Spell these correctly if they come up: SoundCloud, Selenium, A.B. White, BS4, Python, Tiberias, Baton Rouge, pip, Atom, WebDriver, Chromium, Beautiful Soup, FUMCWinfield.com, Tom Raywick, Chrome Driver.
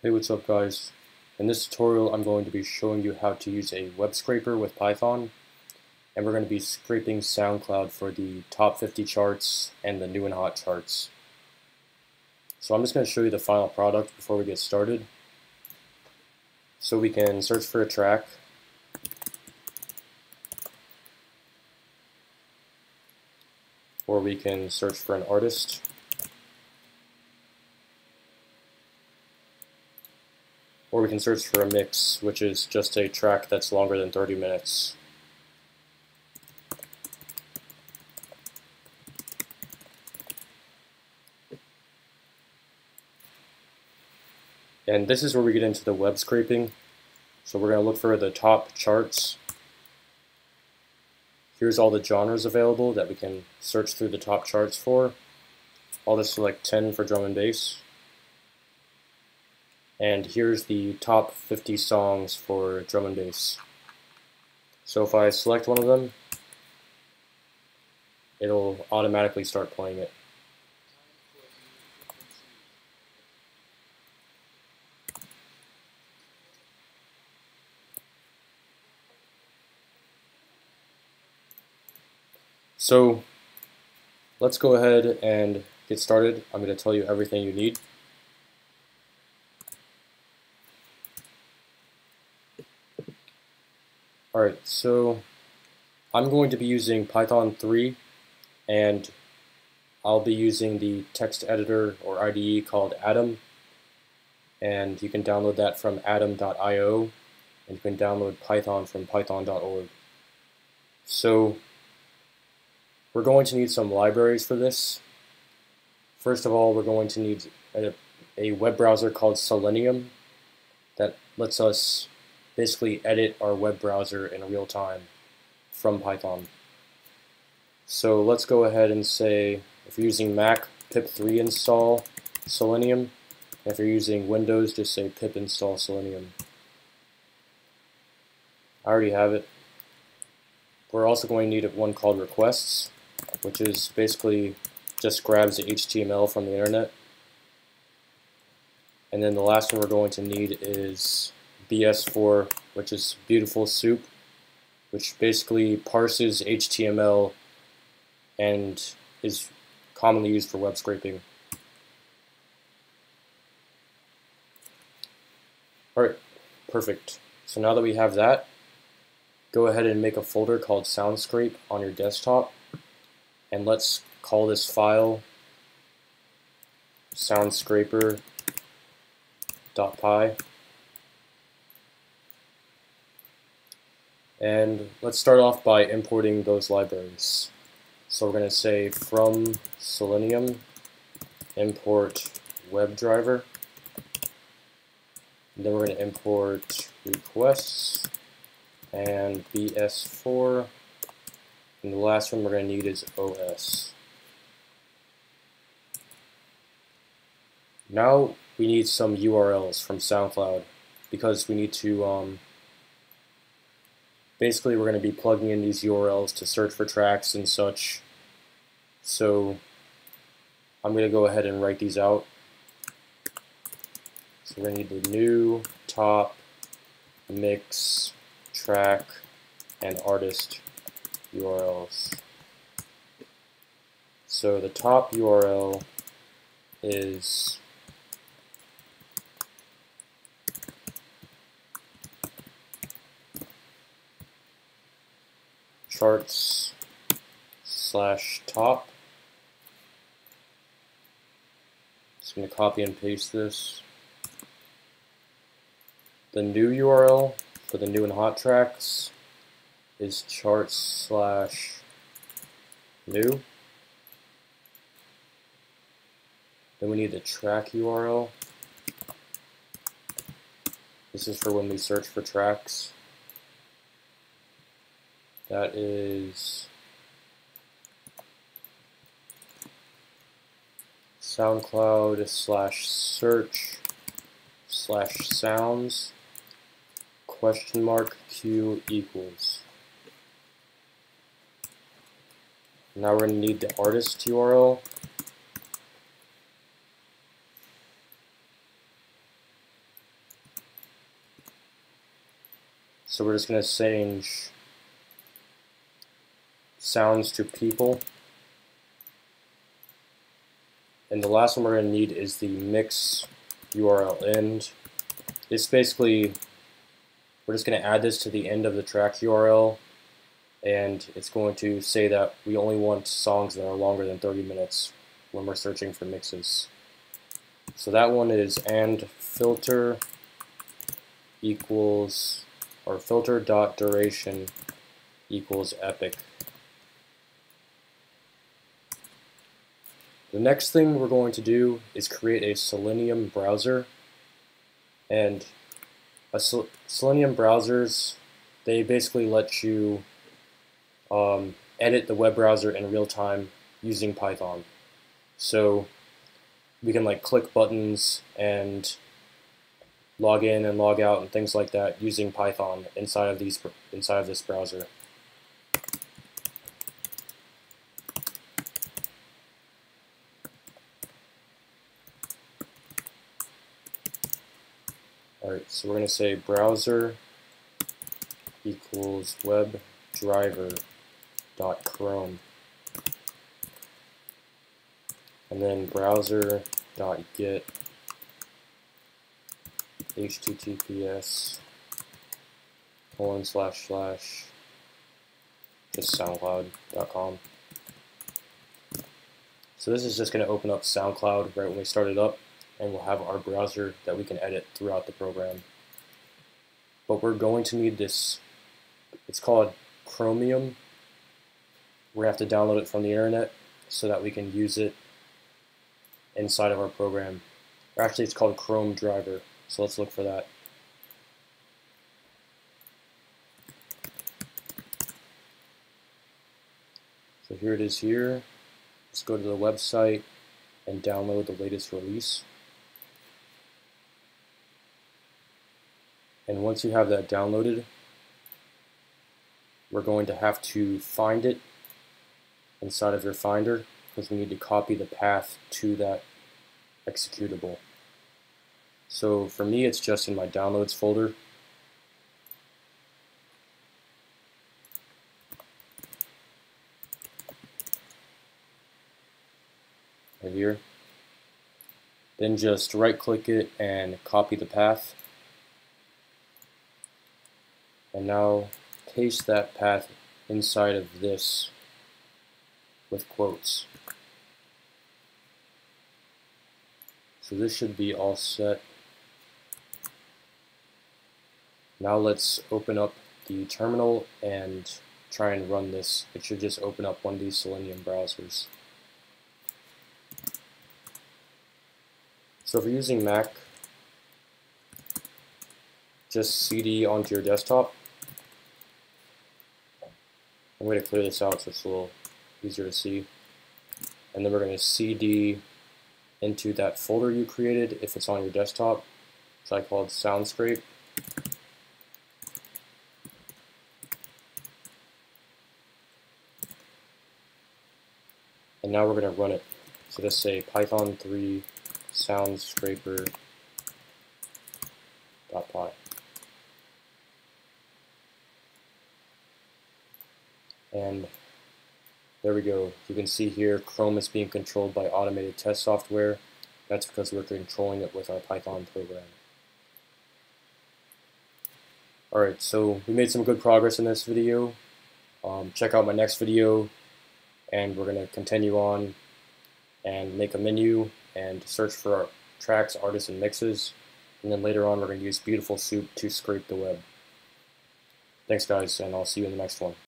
Hey, what's up guys? In this tutorial I'm going to be showing you how to use a web scraper with Python, and we're going to be scraping SoundCloud for the top 50 charts and the new and hot charts. So I'm just going to show you the final product before we get started. So we can search for a track, or we can search for an artist. Or we can search for a mix, which is just a track that's longer than 30 minutes. And this is where we get into the web scraping. So we're going to look for the top charts. Here's all the genres available that we can search through the top charts for. I'll just select 10 for drum and bass. And here's the top 50 songs for drum and bass. So if I select one of them, it'll automatically start playing it. So let's go ahead and get started. I'm going to tell you everything you need. Alright, so I'm going to be using Python 3, and I'll be using the text editor or IDE called Atom, and you can download that from atom.io, and you can download Python from python.org. So we're going to need some libraries for this. First of all, we're going to need a web browser called Selenium that lets us basically edit our web browser in real time from Python. So let's go ahead and say, if you're using Mac, pip3 install Selenium. If you're using Windows, just say pip install Selenium. I already have it. We're also going to need one called requests, which is basically just grabs the HTML from the internet. And then the last one we're going to need is BS4, which is Beautiful Soup, which basically parses HTML and is commonly used for web scraping. Alright, perfect. So now that we have that, go ahead and make a folder called SoundScrape on your desktop, and let's call this file soundscraper.py. And let's start off by importing those libraries. So we're going to say from Selenium import WebDriver, and then we're going to import requests and BS4, and the last one we're going to need is OS. Now we need some URLs from SoundCloud, because we need to basically, we're going to be plugging in these URLs to search for tracks and such. So I'm going to go ahead and write these out. So we're going to need the new, top, mix, track, and artist URLs. So the top URL is charts/top. Just going to copy and paste this. The new URL for the new and hot tracks is charts/new. Then we need the track URL. This is for when we search for tracks. That is SoundCloud/search/sounds?$q=. Now we're going to need the artist URL. So we're just going to change sounds to people. And the last one we're going to need is the mix URL end. It's basically, we're just going to add this to the end of the track URL, and it's going to say that we only want songs that are longer than 30 minutes when we're searching for mixes. So that one is and filter equals, or filter dot duration equals epic. The next thing we're going to do is create a Selenium browser, and a Selenium browsers, they basically let you edit the web browser in real time using Python. So we can like click buttons and log in and log out and things like that using Python inside of these this browser. Alright, so we're going to say browser equals web driver dot Chrome, and then browser dot get https:// just soundcloud.com. So this is just going to open up SoundCloud right when we start it up, and we'll have our browser that we can edit throughout the program. But we're going to need this, it's called Chromium. We have to download it from the internet so that we can use it inside of our program. Or actually, it's called Chrome Driver, so let's look for that. So here it is here. Let's go to the website and download the latest release. And once you have that downloaded, we're going to have to find it inside of your Finder, because we need to copy the path to that executable. So for me, it's just in my downloads folder. Right here. Then just right click it and copy the path. And now paste that path inside of this with quotes. So this should be all set. Now let's open up the terminal and try and run this. It should just open up one of these Selenium browsers. So if you're using Mac, just CD onto your desktop. I'm going to clear this out so it's a little easier to see. And then we're going to CD into that folder you created if it's on your desktop. So I called SoundScrape. And now we're going to run it. So just say Python 3 soundscraper.py. And there we go. You can see here Chrome is being controlled by automated test software. That's because we're controlling it with our Python program. Alright, so we made some good progress in this video. Check out my next video, and we're going to continue on and make a menu and search for our tracks, artists, and mixes. And then later on we're going to use Beautiful Soup to scrape the web. Thanks guys, and I'll see you in the next one.